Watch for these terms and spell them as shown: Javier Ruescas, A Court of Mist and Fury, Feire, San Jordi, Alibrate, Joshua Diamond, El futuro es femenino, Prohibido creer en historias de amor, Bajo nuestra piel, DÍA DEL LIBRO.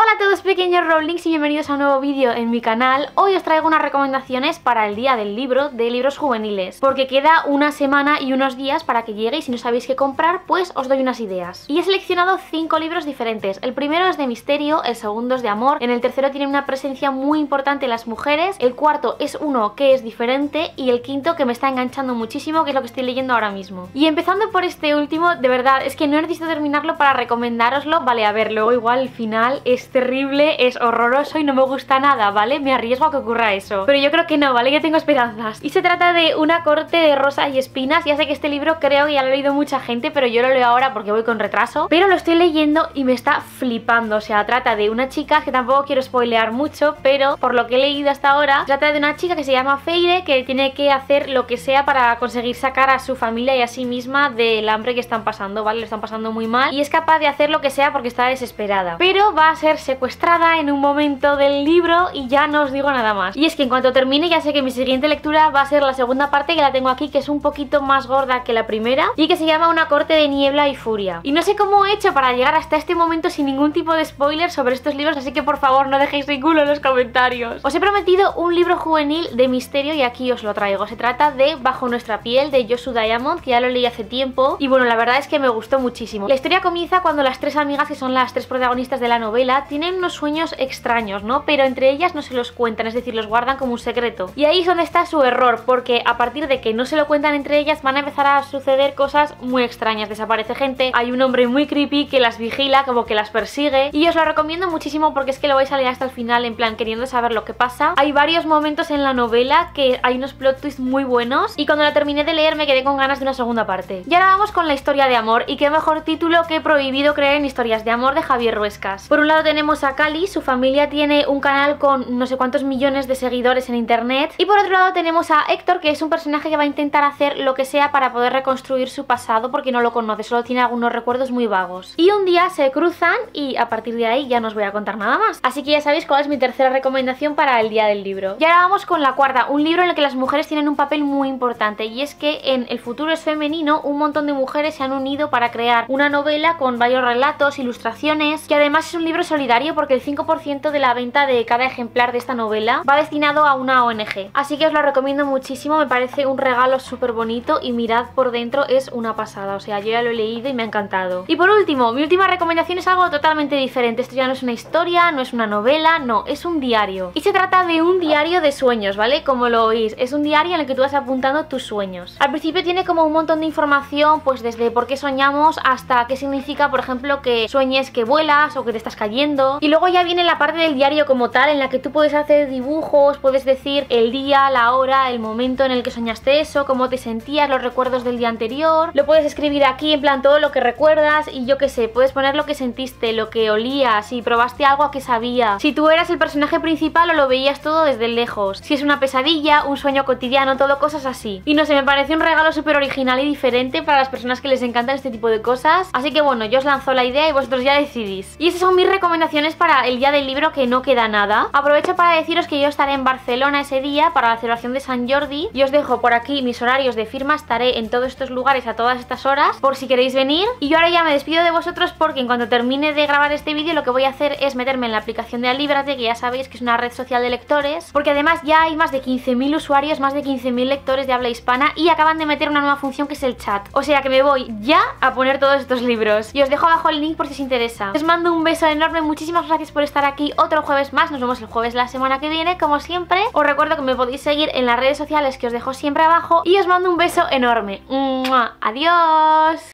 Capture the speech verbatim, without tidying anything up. Hola a todos pequeños Rowlings y bienvenidos a un nuevo vídeo en mi canal. Hoy os traigo unas recomendaciones para el día del libro de libros juveniles, porque queda una semana y unos días para que llegue y si no sabéis qué comprar, pues os doy unas ideas. Y he seleccionado cinco libros diferentes. El primero es de misterio, el segundo es de amor, en el tercero tienen una presencia muy importante en las mujeres, el cuarto es uno que es diferente y el quinto que me está enganchando muchísimo, que es lo que estoy leyendo ahora mismo. Y empezando por este último, de verdad, es que no necesito terminarlo para recomendároslo. Vale, a ver, luego igual el final es terrible, es horroroso y no me gusta nada, ¿vale? Me arriesgo a que ocurra eso, pero yo creo que no, ¿vale? Yo tengo esperanzas. Y se trata de Una corte de rosas y espinas. Ya sé que este libro creo que ya lo ha leído mucha gente, pero yo lo leo ahora porque voy con retraso, pero lo estoy leyendo y me está flipando. O sea, trata de una chica, que tampoco quiero spoilear mucho, pero por lo que he leído hasta ahora, trata de una chica que se llama Feire, que tiene que hacer lo que sea para conseguir sacar a su familia y a sí misma del hambre que están pasando, ¿vale? Lo están pasando muy mal y es capaz de hacer lo que sea porque está desesperada, pero va a ser secuestrada en un momento del libro y ya no os digo nada más. Y es que en cuanto termine ya sé que mi siguiente lectura va a ser la segunda parte, que la tengo aquí, que es un poquito más gorda que la primera y que se llama Una corte de niebla y furia. Y no sé cómo he hecho para llegar hasta este momento sin ningún tipo de spoiler sobre estos libros, así que por favor no dejéis ninguno en los comentarios. Os he prometido un libro juvenil de misterio y aquí os lo traigo. Se trata de Bajo nuestra piel, de Joshua Diamond, que ya lo leí hace tiempo y bueno, la verdad es que me gustó muchísimo. La historia comienza cuando las tres amigas, que son las tres protagonistas de la novela, tienen unos sueños extraños, ¿no? Pero entre ellas no se los cuentan, es decir, los guardan como un secreto. Y ahí es donde está su error, porque a partir de que no se lo cuentan entre ellas van a empezar a suceder cosas muy extrañas. Desaparece gente, hay un hombre muy creepy que las vigila, como que las persigue. Y os lo recomiendo muchísimo porque es que lo vais a leer hasta el final, en plan, queriendo saber lo que pasa. Hay varios momentos en la novela que hay unos plot twists muy buenos y cuando la terminé de leer me quedé con ganas de una segunda parte. Y ahora vamos con la historia de amor, y qué mejor título que Prohibido creer en historias de amor, de Javier Ruescas. Por un lado tenemos a Cali, su familia tiene un canal con no sé cuántos millones de seguidores en internet, y por otro lado tenemos a Héctor, que es un personaje que va a intentar hacer lo que sea para poder reconstruir su pasado porque no lo conoce, solo tiene algunos recuerdos muy vagos. Y un día se cruzan y a partir de ahí ya no os voy a contar nada más, así que ya sabéis cuál es mi tercera recomendación para el día del libro. Y ahora vamos con la cuarta, un libro en el que las mujeres tienen un papel muy importante, y es que en El futuro es femenino un montón de mujeres se han unido para crear una novela con varios relatos, ilustraciones, que además es un libro sobre solidario porque el cinco por ciento de la venta de cada ejemplar de esta novela va destinado a una O N G. Así que os lo recomiendo muchísimo, me parece un regalo súper bonito y mirad por dentro, es una pasada. O sea, yo ya lo he leído y me ha encantado. Y por último, mi última recomendación es algo totalmente diferente. Esto ya no es una historia, no es una novela, no, es un diario. Y se trata de un diario de sueños, ¿vale? Como lo oís, es un diario en el que tú vas apuntando tus sueños. Al principio tiene como un montón de información, pues desde por qué soñamos hasta qué significa, por ejemplo, que sueñes que vuelas o que te estás cayendo. Y luego ya viene la parte del diario como tal, en la que tú puedes hacer dibujos, puedes decir el día, la hora, el momento en el que soñaste eso, cómo te sentías, los recuerdos del día anterior. Lo puedes escribir aquí, en plan todo lo que recuerdas, y yo qué sé, puedes poner lo que sentiste, lo que olías, si probaste algo, a qué sabía, si tú eras el personaje principal o lo veías todo desde lejos, si es una pesadilla, un sueño cotidiano, todo cosas así. Y no sé, me parece un regalo súper original y diferente para las personas que les encantan este tipo de cosas. Así que bueno, yo os lanzo la idea y vosotros ya decidís. Y esas son mis recomendaciones para el día del libro, que no queda nada. Aprovecho para deciros que yo estaré en Barcelona ese día para la celebración de San Jordi y os dejo por aquí mis horarios de firma. Estaré en todos estos lugares a todas estas horas por si queréis venir. Y yo ahora ya me despido de vosotros porque en cuanto termine de grabar este vídeo lo que voy a hacer es meterme en la aplicación de Alibrate, que ya sabéis que es una red social de lectores, porque además ya hay más de quince mil usuarios, más de quince mil lectores de habla hispana y acaban de meter una nueva función que es el chat. O sea que me voy ya a poner todos estos libros y os dejo abajo el link por si os interesa. Les mando un beso enorme. Muchísimas gracias por estar aquí otro jueves más. Nos vemos el jueves la semana que viene, como siempre. Os recuerdo que me podéis seguir en las redes sociales que os dejo siempre abajo y os mando un beso enorme. ¡Mua! ¡Adiós!